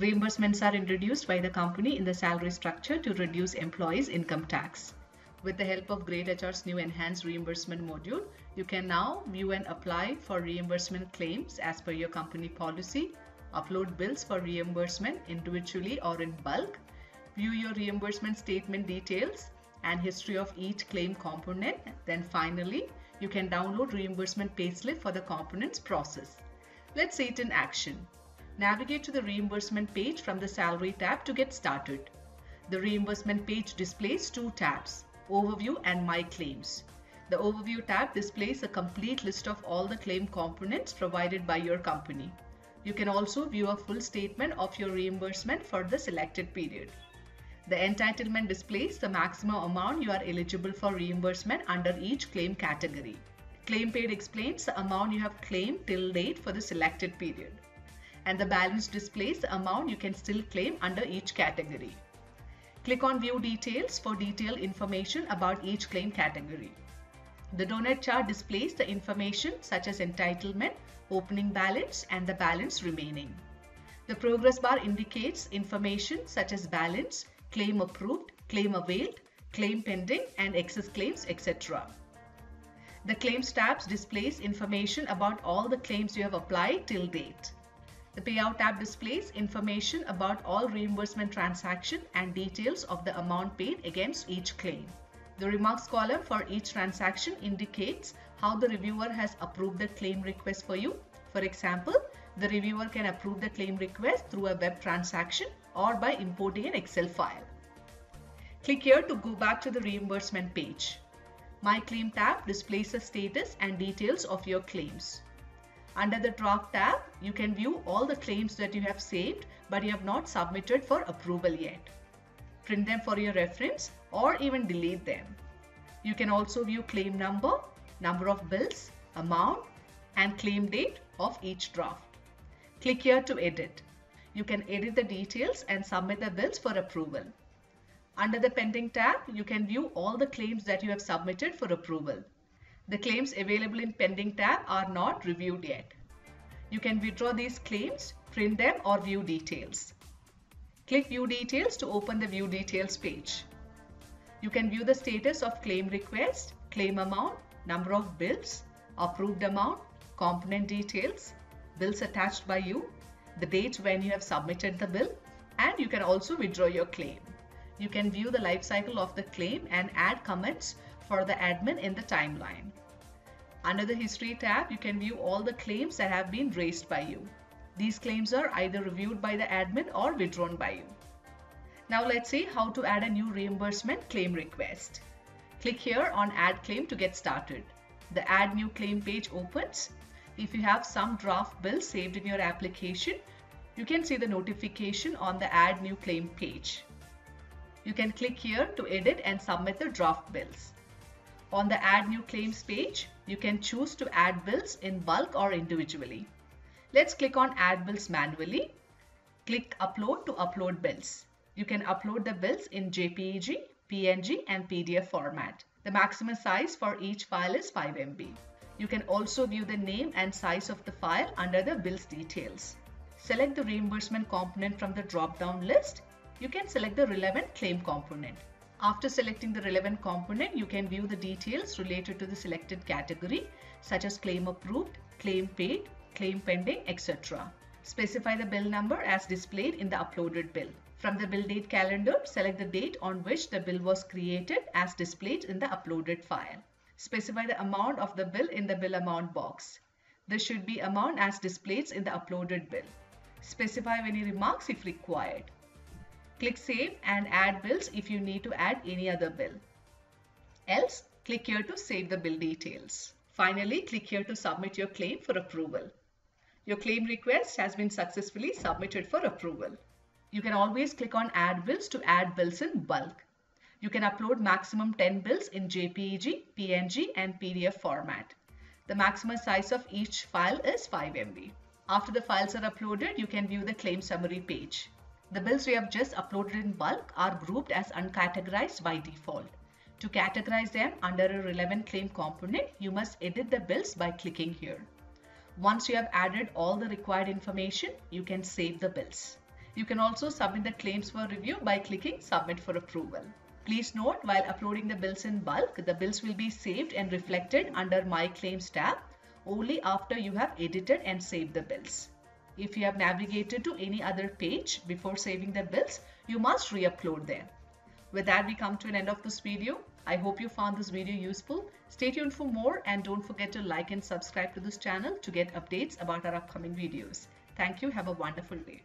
Reimbursements are introduced by the company in the salary structure to reduce employees' income tax. With the help of greytHR's new enhanced reimbursement module, you can now view and apply for reimbursement claims as per your company policy, upload bills for reimbursement individually or in bulk, view your reimbursement statement details and history of each claim component. Then finally, you can download reimbursement payslip for the components process. Let's see it in action. Navigate to the reimbursement page from the Salary tab to get started. The reimbursement page displays two tabs, Overview and My Claims. The Overview tab displays a complete list of all the claim components provided by your company. You can also view a full statement of your reimbursement for the selected period. The Entitlement displays the maximum amount you are eligible for reimbursement under each claim category. Claim Paid explains the amount you have claimed till date for the selected period. And the Balance displays the amount you can still claim under each category. Click on View Details for detailed information about each claim category. The donut chart displays the information such as entitlement, opening balance, and the balance remaining. The progress bar indicates information such as balance, claim approved, claim availed, claim pending, and excess claims, etc. The Claims tab displays information about all the claims you have applied till date. The Payout tab displays information about all reimbursement transactions and details of the amount paid against each claim. The Remarks column for each transaction indicates how the reviewer has approved the claim request for you. For example, the reviewer can approve the claim request through a web transaction or by importing an Excel file. Click here to go back to the reimbursement page. My Claim tab displays the status and details of your claims. Under the Draft tab, you can view all the claims that you have saved but you have not submitted for approval yet. Print them for your reference or even delete them. You can also view claim number, number of bills, amount, and claim date of each draft. Click here to edit. You can edit the details and submit the bills for approval. Under the Pending tab, you can view all the claims that you have submitted for approval. The claims available in Pending tab are not reviewed yet. You can withdraw these claims, print them or view details. Click View Details to open the View Details page. You can view the status of claim request, claim amount, number of bills, approved amount, component details, bills attached by you, the date when you have submitted the bill, and you can also withdraw your claim. You can view the life cycle of the claim and add comments for the admin in the timeline. Under the History tab, you can view all the claims that have been raised by you. These claims are either reviewed by the admin or withdrawn by you. Now let's see how to add a new reimbursement claim request. Click here on Add Claim to get started. The Add New Claim page opens. If you have some draft bills saved in your application, you can see the notification on the Add New Claim page. You can click here to edit and submit the draft bills. On the Add New Claims page, you can choose to add bills in bulk or individually. Let's click on Add Bills manually. Click Upload to upload bills. You can upload the bills in JPEG, PNG, and PDF format. The maximum size for each file is 5 MB. You can also view the name and size of the file under the bills details. Select the reimbursement component from the drop-down list. You can select the relevant claim component. After selecting the relevant component, you can view the details related to the selected category, such as claim approved, claim paid, claim pending, etc. Specify the bill number as displayed in the uploaded bill. From the bill date calendar, select the date on which the bill was created as displayed in the uploaded file. Specify the amount of the bill in the bill amount box. There should be amount as displayed in the uploaded bill. Specify any remarks if required. Click Save and Add Bills if you need to add any other bill. Else, click here to save the bill details. Finally, click here to submit your claim for approval. Your claim request has been successfully submitted for approval. You can always click on Add Bills to add bills in bulk. You can upload maximum 10 bills in JPEG, PNG, and PDF format. The maximum size of each file is 5 MB. After the files are uploaded, you can view the claim summary page. The bills we have just uploaded in bulk are grouped as uncategorized by default. To categorize them under a relevant claim component, you must edit the bills by clicking here. Once you have added all the required information, you can save the bills. You can also submit the claims for review by clicking Submit for Approval. Please note, while uploading the bills in bulk, the bills will be saved and reflected under My Claims tab only after you have edited and saved the bills. If you have navigated to any other page before saving the bills, you must re-upload them. With that, we come to an end of this video. I hope you found this video useful. Stay tuned for more and don't forget to like and subscribe to this channel to get updates about our upcoming videos. Thank you. Have a wonderful day.